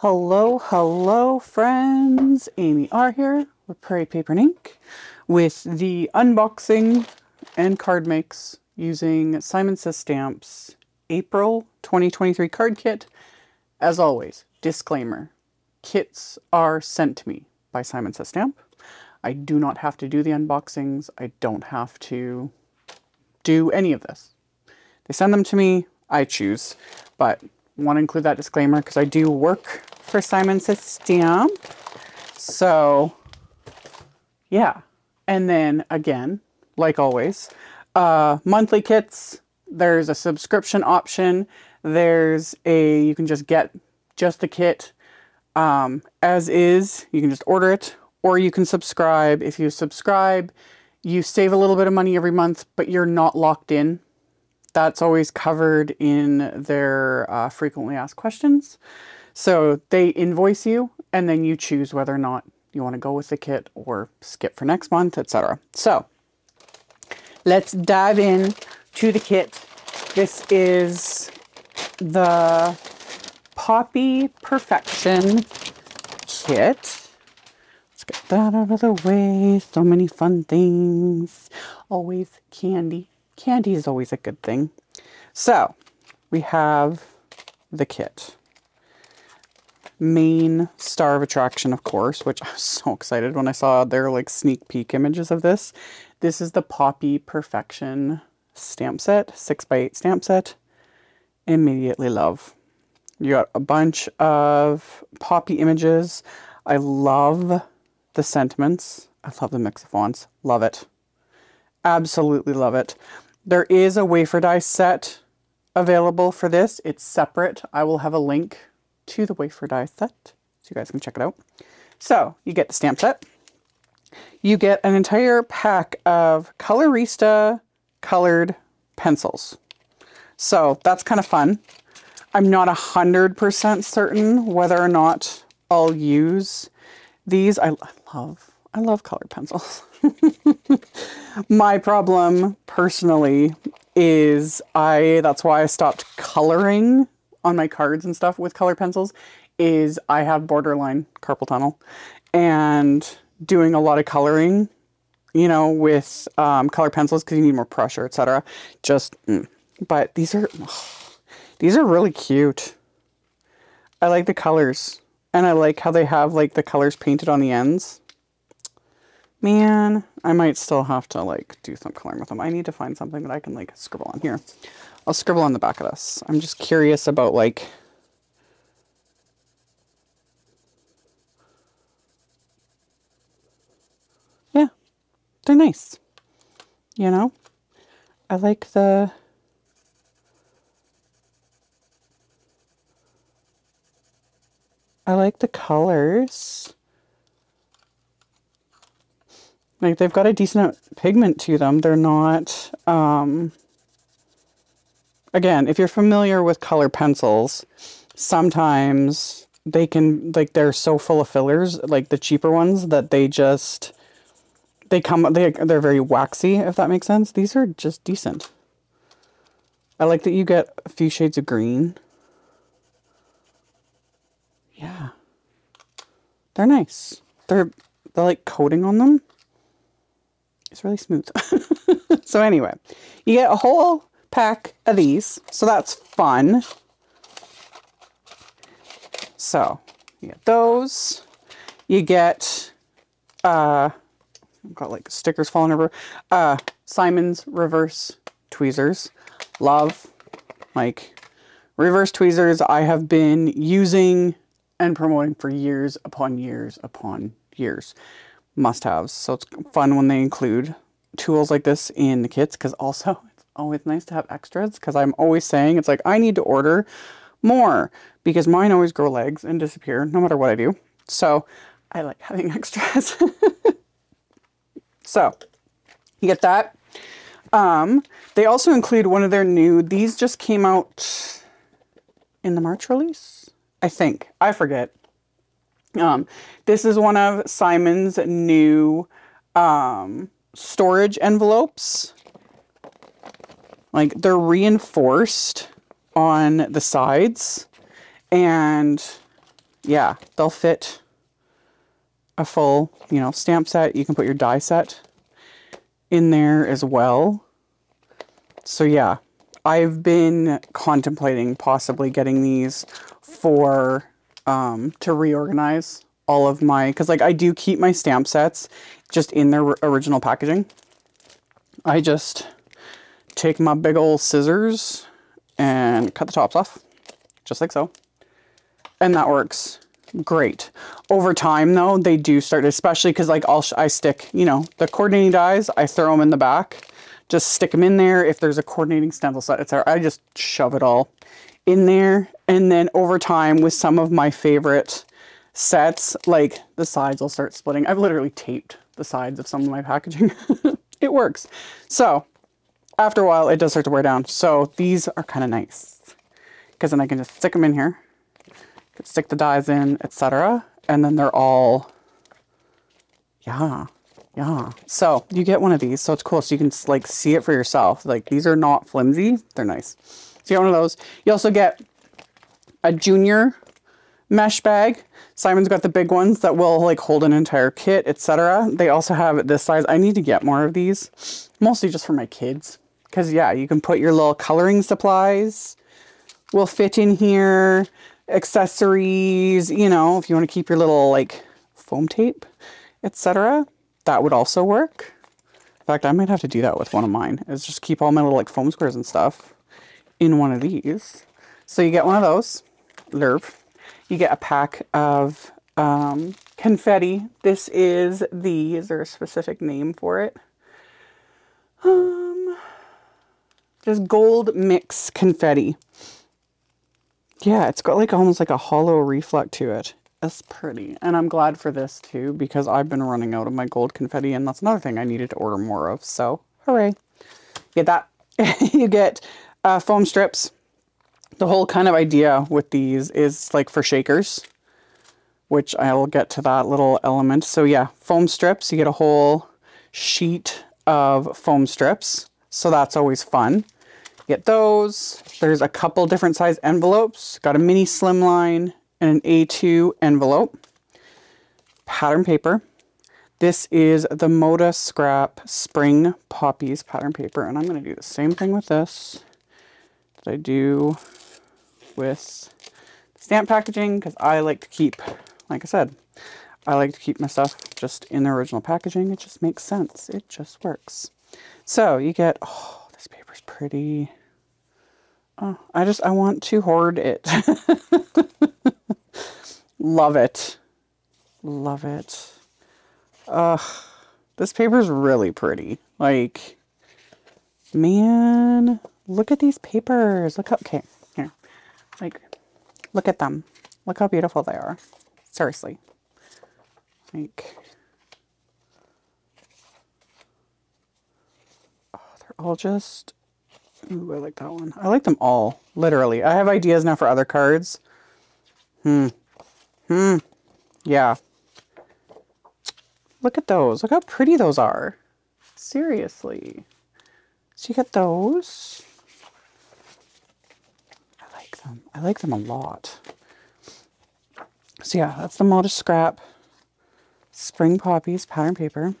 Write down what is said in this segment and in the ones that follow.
Hello, hello friends, Amy R here with Prairie Paper and Ink with the unboxing and card makes using Simon Says Stamps April 2023 card kit. As always, disclaimer, kits are sent to me by Simon Says Stamp. I do not have to do the unboxings. I don't have to do any of this. They send them to me, I choose, but want to include that disclaimer because I do work for Simon Says Stamp. So yeah. And then again, like always, monthly kits, there's a subscription option. There's a, you can just get just the kit as is, you can just order it, or you can subscribe. If you subscribe, you save a little bit of money every month, but you're not locked in. That's always covered in their frequently asked questions. So they invoice you and then you choose whether or not you want to go with the kit or skip for next month, etc. So let's dive in to the kit. This is the Poppy Perfection kit. Let's get that out of the way. So many fun things. Always candy. Candy is always a good thing. So we have the kit. Main Star of Attraction, of course, which I was so excited when I saw their like sneak peek images of this. This is the Poppy Perfection stamp set, 6x8 stamp set. Immediately love. You got a bunch of Poppy images. I love the sentiments. I love the mix of fonts. Love it. Absolutely love it. There is a wafer die set available for this. It's separate. I will have a link to the wafer die set so you guys can check it out. So you get the stamp set. You get an entire pack of Colorista colored pencils. So that's kind of fun. I'm not 100% certain whether or not I'll use these. I love colored pencils. My problem personally is that's why I stopped coloring on my cards and stuff with colored pencils, is I have borderline carpal tunnel, and doing a lot of coloring, you know, with colored pencils because you need more pressure, etc. But these are really cute. I like the colors, and I like how they have like the colors painted on the ends. Man, I might still have to like do some coloring with them. I need to find something that I can like scribble on here. I'll scribble on the back of this. I'm just curious about like yeah, they're nice. You know? I like the colors. Like, they've got a decent pigment to them. They're not, again, if you're familiar with color pencils, sometimes they can, like, they're so full of fillers, like the cheaper ones, that they just, they're very waxy, if that makes sense. These are just decent. I like that you get a few shades of green. Yeah. They're nice. They're like coating on them. It's really smooth. So anyway, you get a whole pack of these. So that's fun. So you get those. You get, I've got like stickers falling over. Simon's reverse tweezers. Love, like reverse tweezers. I have been using and promoting for years upon years upon years. Must-haves. So it's fun when they include tools like this in the kits, because also it's always nice to have extras, because I'm always saying it's like I need to order more because mine always grow legs and disappear no matter what I do. So I like having extras. So you get that. They also include one of their new, these just came out in the March release, I think. I forget. This is one of Simon's new storage envelopes. Like, they're reinforced on the sides, and yeah, they'll fit a full, you know, stamp set. You can put your die set in there as well. So yeah, I've been contemplating possibly getting these for, to reorganize all of my, because like I do keep my stamp sets just in their original packaging. I just take my big old scissors and cut the tops off, just like so. And that works great. Over time though, they do start, especially because like I stick, you know, the coordinating dies, I throw them in the back, just stick them in there. If there's a coordinating stencil set, etc., I just shove it all in there. And then over time with some of my favorite sets, like the sides will start splitting. I've literally taped the sides of some of my packaging. It works. So after a while, it does start to wear down. So these are kind of nice because then I can just stick them in here, stick the dies in, etc. And then they're all, yeah, yeah. So you get one of these. So it's cool. So you can like see it for yourself. Like these are not flimsy. They're nice. So you get one of those. You also get a junior mesh bag. Simon's got the big ones that will like hold an entire kit, etc. They also have it this size. I need to get more of these, mostly just for my kids. Cause yeah, you can put your little coloring supplies will fit in here. Accessories, you know, if you want to keep your little like foam tape, etc., that would also work. In fact, I might have to do that with one of mine, is just keep all my little like foam squares and stuff in one of these. So you get one of those. You get a pack of confetti. This is the, is there a specific name for it? Just gold mix confetti. Yeah, it's got like almost like a hollow reflect to it. That's pretty. And I'm glad for this too, because I've been running out of my gold confetti, and that's another thing I needed to order more of. So hooray. Get that. You get foam strips. The whole kind of idea with these is like for shakers, which I'll get to that little element. So yeah, foam strips. You get a whole sheet of foam strips. So that's always fun. Get those. There's a couple different size envelopes. Got a mini slimline and an A2 envelope. Pattern paper. This is the Moda Scrap Spring Poppies pattern paper. And I'm going to do the same thing with this that I do with stamp packaging, because I like to keep, like I said, I like to keep my stuff just in the original packaging. It just makes sense. It just works. So you get... Oh, this paper's pretty. Oh, I want to hoard it. Love it. Love it. This paper's really pretty. Like, man, look at these papers. Look how, okay, here. Like, look at them. Look how beautiful they are. Seriously. Like, I'll just, ooh, I like that one. I like them all, literally. I have ideas now for other cards. Yeah. Look at those. Look how pretty those are. Seriously. So you get those. I like them. I like them a lot. So yeah, that's the Moda Scrap Spring Poppies pattern paper.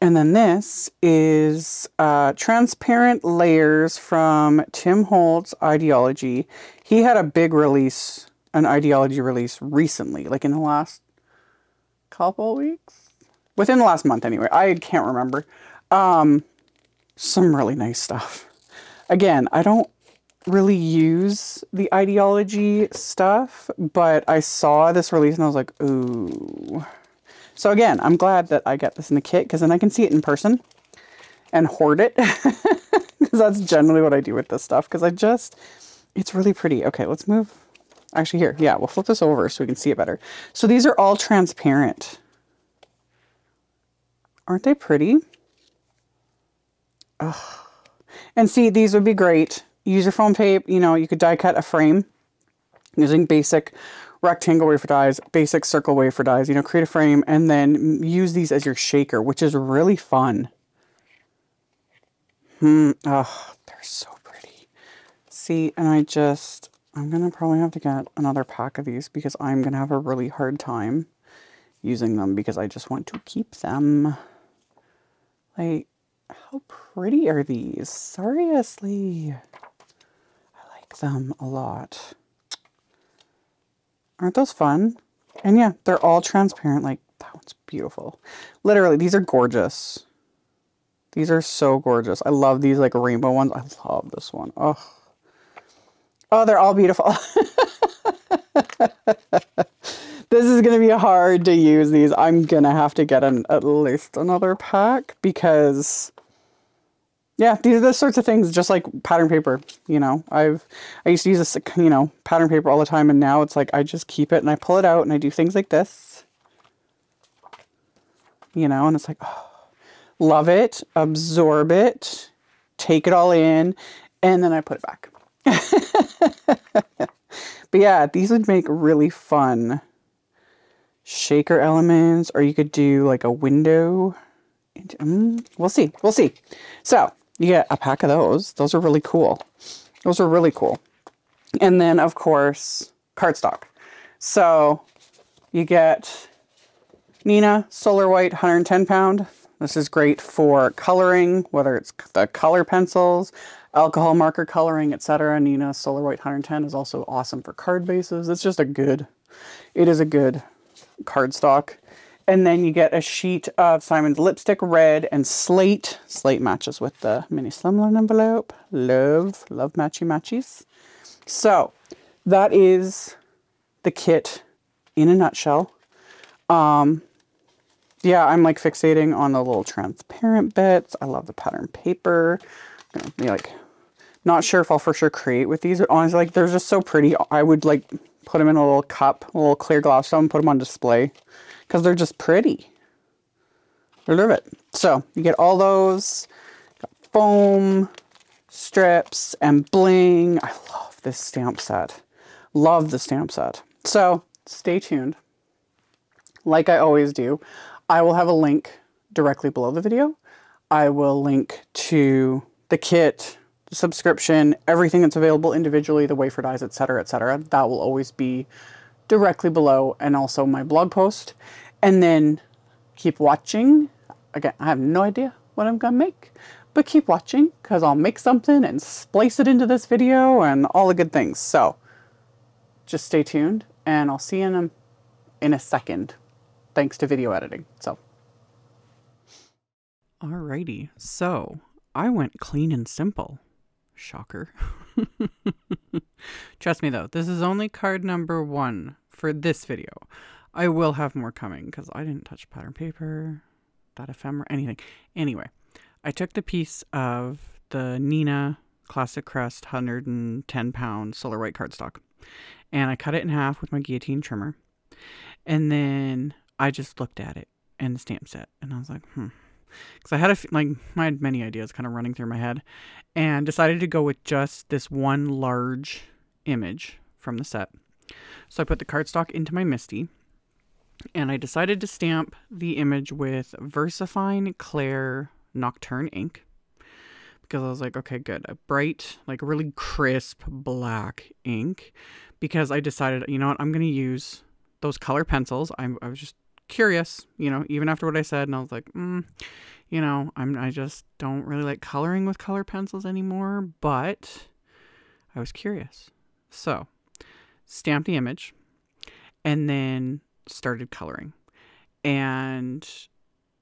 And then this is Transparent Layers from Tim Holtz, Ideology. He had a big release, an Ideology release recently, like in the last couple weeks? Within the last month anyway, I can't remember. Some really nice stuff. Again, I don't really use the Ideology stuff, but I saw this release and I was like, ooh. So again, I'm glad that I get this in the kit, because then I can see it in person and hoard it. Because that's generally what I do with this stuff, because I just, it's really pretty. Okay, let's move. Actually here, yeah, we'll flip this over so we can see it better. So these are all transparent. Aren't they pretty? Ugh. And see, these would be great. Use your foam tape, you know, you could die cut a frame using basic rectangle wafer dies, basic circle wafer dies, you know, create a frame and then use these as your shaker, which is really fun. Oh, they're so pretty. See, and I just, I'm going to probably have to get another pack of these because I'm going to have a really hard time using them because I just want to keep them. Like, how pretty are these? Seriously. I like them a lot. Aren't those fun? And yeah, they're all transparent. Like, that one's beautiful. Literally, these are gorgeous. These are so gorgeous. I love these like rainbow ones. I love this one. Oh. Oh, they're all beautiful. This is going to be hard to use these. I'm going to have to get at least another pack because, yeah, these are the sorts of things just like pattern paper, you know. I used to use this, you know, pattern paper all the time, and now it's like I just keep it and I pull it out and I do things like this, you know, and it's like, oh, love it, absorb it, take it all in, and then I put it back. But yeah, these would make really fun shaker elements, or you could do like a window. We'll see. We'll see. So you get a pack of those. Those are really cool. Those are really cool. And then of course, cardstock. So you get Neenah Solar White 110 pound. This is great for coloring, whether it's the color pencils, alcohol marker coloring, etc. Neenah Solar White 110 is also awesome for card bases. It's just a good, it is a good cardstock. And then you get a sheet of Simon's Lipstick Red and Slate. Slate matches with the mini slimline envelope. Love, love matchy matchies. So that is the kit in a nutshell. Yeah, I'm like fixating on the little transparent bits. I love the pattern paper. I'm gonna be like, not sure if I'll for sure create with these, but honestly, like, they're just so pretty. I would like put them in a little cup, a little clear glass and put them on display because they're just pretty. I love it. So you get all those. Got foam, strips, and bling. I love this stamp set. Love the stamp set. So stay tuned. Like I always do, I will have a link directly below the video. I will link to the kit, the subscription, everything that's available individually, the wafer dies, etc., etc. That will always be directly below, and also my blog post. And then keep watching. Again, I have no idea what I'm gonna make, but keep watching because I'll make something and splice it into this video and all the good things. So just stay tuned, and I'll see you in a second. Thanks to video editing. So, alrighty. So I went clean and simple. Shocker. Trust me though, this is only card number 1 for this video. I will have more coming because I didn't touch pattern paper, that ephemera, anything. Anyway, I took the piece of the Neenah Classic Crest 110 pound Solar White cardstock and I cut it in half with my guillotine trimmer. And then I just looked at it and the stamp set and I was like, because I had I had many ideas kind of running through my head and decided to go with just this one large image from the set. So I put the cardstock into my MISTI and I decided to stamp the image with Versafine Clair Nocturne ink because I was like, okay, good. A bright, like really crisp black ink because I decided, you know what, I'm going to use those color pencils. I was just curious, you know, even after what I said, and I was like, you know, I just don't really like coloring with color pencils anymore, but I was curious. So stamped the image and then started coloring. And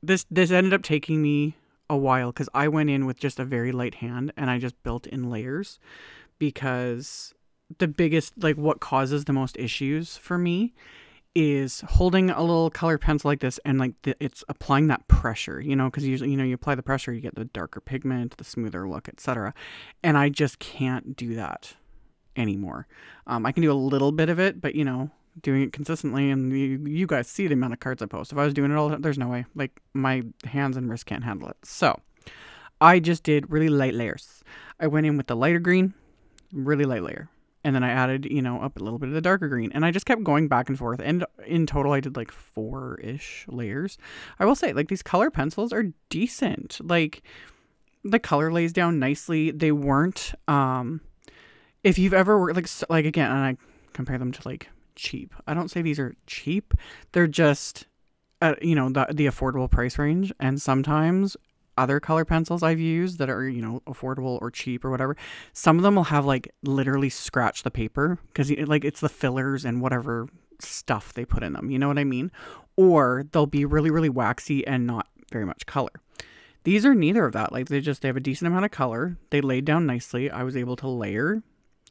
this ended up taking me a while because I went in with just a very light hand and I just built in layers because the biggest, like what causes the most issues for me is holding a little color pencil like this and like it's applying that pressure, you know, because usually, you know, you apply the pressure, you get the darker pigment, the smoother look, etc. And I just can't do that anymore. I can do a little bit of it, but you know, doing it consistently, and you guys see the amount of cards I post. If I was doing it all the time, there's no way, like my hands and wrists can't handle it. So I just did really light layers. I went in with the lighter green, really light layer. And then I added, you know, up a little bit of the darker green. And I just kept going back and forth. And in total, I did like 4-ish layers. I will say, like, these color pencils are decent. Like, the color lays down nicely. They weren't if you've ever worked, like again, and I compare them to like cheap. I don't say these are cheap. They're just, you know, the affordable price range. And sometimes other color pencils I've used that are, you know, affordable or cheap or whatever, some of them will have like literally scratch the paper because like it's the fillers and whatever stuff they put in them. You know what I mean? Or they'll be really, really waxy and not very much color. These are neither of that. Like they have a decent amount of color. They laid down nicely. I was able to layer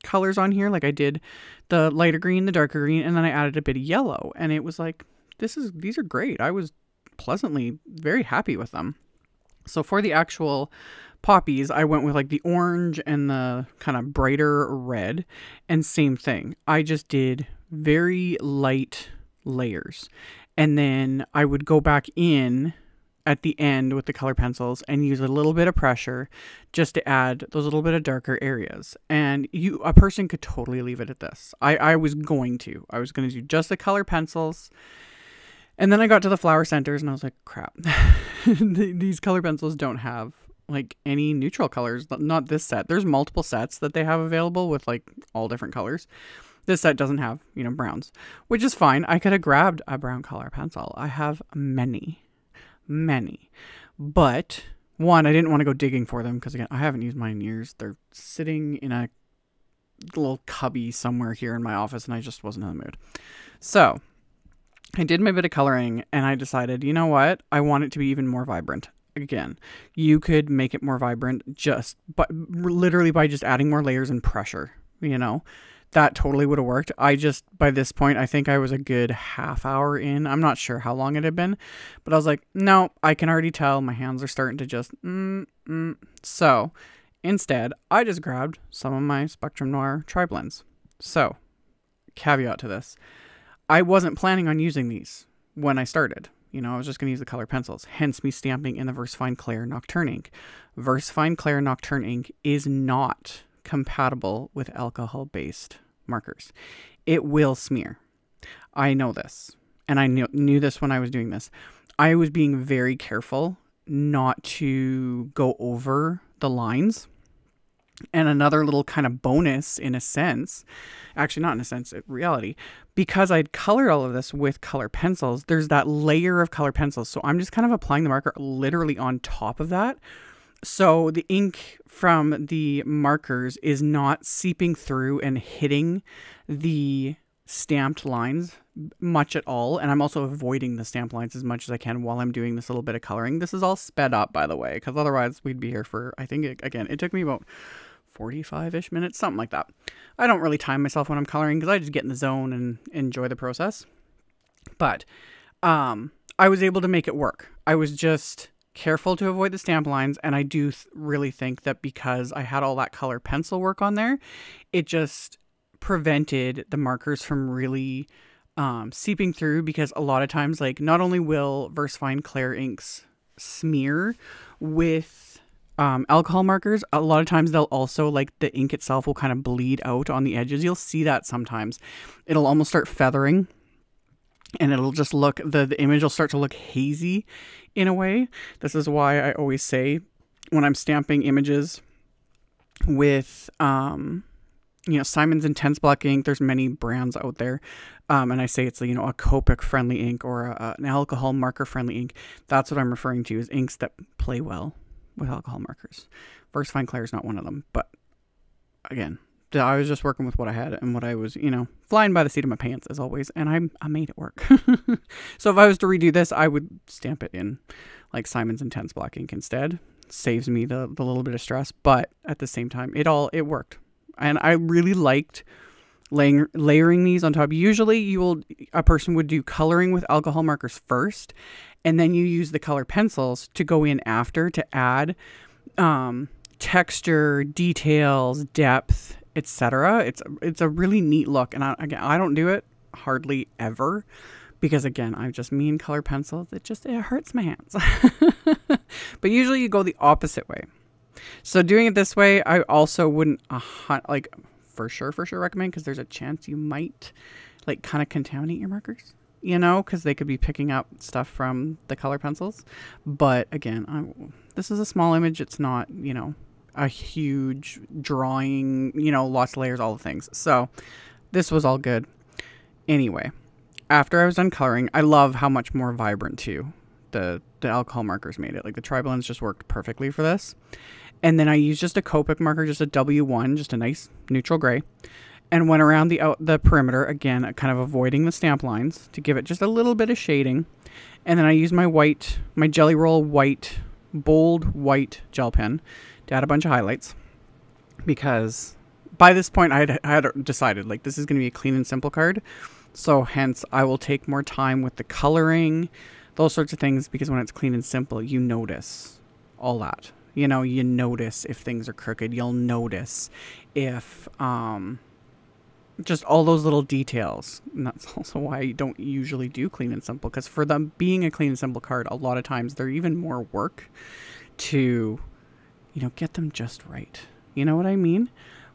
colors on here. Like I did the lighter green, the darker green, and then I added a bit of yellow, and it was like, these are great. I was pleasantly very happy with them. So for the actual poppies, I went with like the orange and the kind of brighter red, and same thing. I just did very light layers. And then I would go back in at the end with the color pencils and use a little bit of pressure just to add those little bit of darker areas. And a person could totally leave it at this. I was going to do just the color pencils. And then I got to the flower centers and I was like, crap, these color pencils don't have like any neutral colors. Not this set. There's multiple sets that they have available with like all different colors. This set doesn't have, you know, browns, which is fine. I could have grabbed a brown color pencil. I have many, but one, I didn't want to go digging for them because again, I haven't used mine in years. They're sitting in a little cubby somewhere here in my office and I just wasn't in the mood. So I did my bit of coloring and I decided, you know what? I want it to be even more vibrant. Again, you could make it more vibrant just by, literally by just adding more layers and pressure, you know? That totally would have worked. I just, by this point, I think I was a good half hour in. I'm not sure how long it had been, but I was like, no, I can already tell my hands are starting to just, So instead, I just grabbed some of my Spectrum Noir tri-blends. So caveat to this, I wasn't planning on using these when I started. You know, I was just going to use the color pencils, hence me stamping in the Versafine Clair Nocturne ink. Versafine Clair Nocturne ink is not compatible with alcohol-based markers. It will smear. I know this, and I knew this when I was doing this. I was being very careful not to go over the lines. And another little kind of bonus in a sense, actually not in a sense, in reality, because I'd colored all of this with color pencils, there's that layer of color pencils. So I'm just kind of applying the marker literally on top of that. So the ink from the markers is not seeping through and hitting the stamped lines much at all. And I'm also avoiding the stamped lines as much as I can while I'm doing this little bit of coloring. This is all sped up, by the way, because otherwise we'd be here for, I think, again, it took me about 45-ish minutes, something like that. I don't really time myself when I'm coloring because I just get in the zone and enjoy the process. But I was able to make it work. I was just careful to avoid the stamp lines, and I do really think that because I had all that color pencil work on there, it just prevented the markers from really seeping through, because a lot of times, like, not only will Versafine Clair inks smear with alcohol markers, a lot of times they'll also, like, the ink itself will kind of bleed out on the edges. You'll see that sometimes. It'll almost start feathering, and it'll just look, the image will start to look hazy in a way. This is why I always say when I'm stamping images with, you know, Simon's Intense Black ink, there's many brands out there. And I say it's, you know, a Copic friendly ink or an alcohol marker friendly ink. That's what I'm referring to, is inks that play well with alcohol markers. Versafine Clair is not one of them, but again, I was just working with what I had and what I was, you know, flying by the seat of my pants as always. And I made it work. So if I was to redo this, I would stamp it in like Simon's Intense Black ink instead. Saves me the little bit of stress, but at the same time, it worked. And I really liked layering these on top. Usually a person would do coloring with alcohol markers first, and then you use the color pencils to go in after to add, texture, details, depth, etc. It's a really neat look, and I don't do it hardly ever because, again, I'm just me and color pencils. It hurts my hands. But usually you go the opposite way. So doing it this way, I also wouldn't like for sure recommend, because there's a chance you might like kind of contaminate your markers, you know, because they could be picking up stuff from the color pencils. But again, this is a small image. It's not, you know, a huge drawing, you know, lots of layers, all the things. So this was all good. Anyway, after I was done coloring, I love how much more vibrant too the alcohol markers made it. Like the tri-blends just worked perfectly for this. And then I used just a Copic marker, just a W1, just a nice neutral gray, and went around the perimeter, again, kind of avoiding the stamp lines to give it just a little bit of shading. And then I used my white, my Jelly Roll white, bold white gel pen to add a bunch of highlights, because by this point I had decided, like, this is going to be a clean and simple card. So hence I will take more time with the coloring, those sorts of things, because when it's clean and simple, you notice all that. You know, you notice if things are crooked, you'll notice if, just all those little details. And that's also why I don't usually do clean and simple, because for them being a clean and simple card, a lot of times they're even more work to, you know, get them just right. You know what I mean?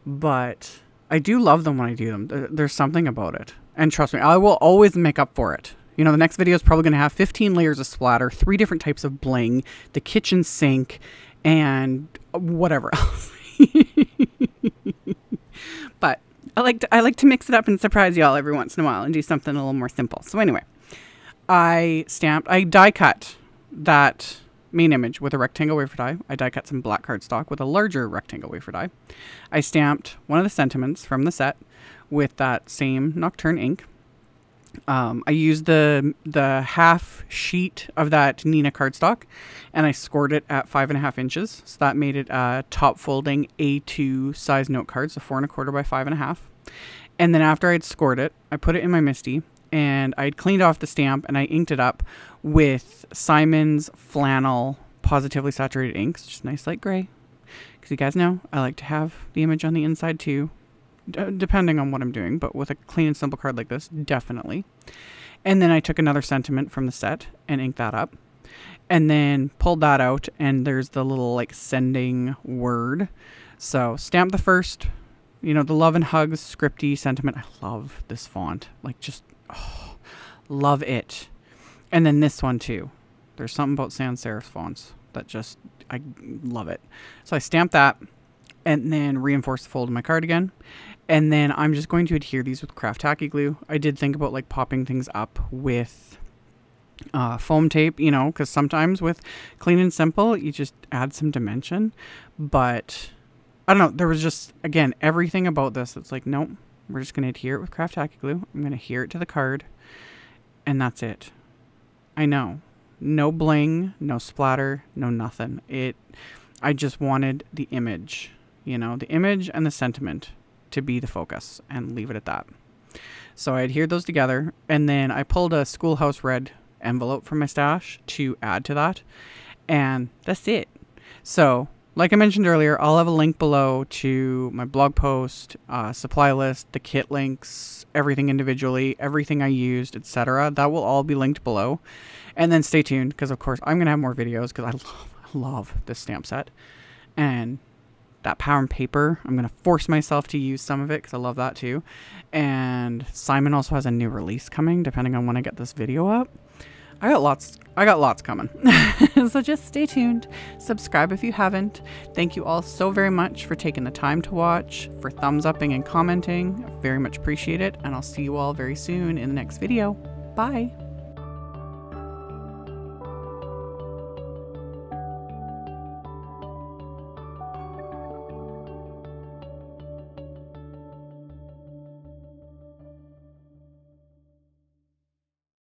But I do love them when I do them. There's something about it. And trust me, I will always make up for it. You know, the next video is probably going to have 15 layers of splatter, 3 different types of bling, the kitchen sink, and whatever else. But I like to mix it up and surprise y'all every once in a while and do something a little more simple. So anyway, I die cut that main image with a rectangle wafer die. I die cut some black cardstock with a larger rectangle wafer die. I stamped one of the sentiments from the set with that same Nocturne ink. I used the half sheet of that Neenah cardstock, and I scored it at 5.5 inches. So that made it a top folding A2 size note card, so 4.25 by 5.5. And then after I'd scored it, I put it in my MISTI, and I'd cleaned off the stamp, and I inked it up with Simon's Flannel Positively Saturated Inks, just nice light gray. Because you guys know, I like to have the image on the inside too, depending on what I'm doing, but with a clean and simple card like this, definitely. And then I took another sentiment from the set and inked that up, and then pulled that out, and there's the little, like, sending word. So stamp the first, you know, the love and hugs scripty sentiment. I love this font, like, just, oh, love it. And then this one too, there's something about sans serif fonts that just, I love it. So I stamped that, and then reinforce the fold of my card again. And then I'm just going to adhere these with craft tacky glue. I did think about, like, popping things up with foam tape, you know, because sometimes with clean and simple, you just add some dimension. But I don't know, there was just, again, everything about this. It's like, nope, we're just going to adhere it with craft tacky glue. I'm going to adhere it to the card, and that's it. I know, no bling, no splatter, no nothing. I just wanted the image. You know, the image and the sentiment to be the focus, and leave it at that. So I adhered those together, and then I pulled a Schoolhouse Red envelope from my stash to add to that, and that's it. So like I mentioned earlier, I'll have a link below to my blog post, supply list, the kit links, everything individually, everything I used, etc. That will all be linked below. And then stay tuned, because of course I'm going to have more videos, because I love this stamp set. And that Power and Paper, I'm going to force myself to use some of it, because I love that too. And Simon also has a new release coming, depending on when I get this video up. I got lots coming. So just stay tuned. Subscribe if you haven't. Thank you all so very much for taking the time to watch, for thumbs upping and commenting. I very much appreciate it. And I'll see you all very soon in the next video. Bye.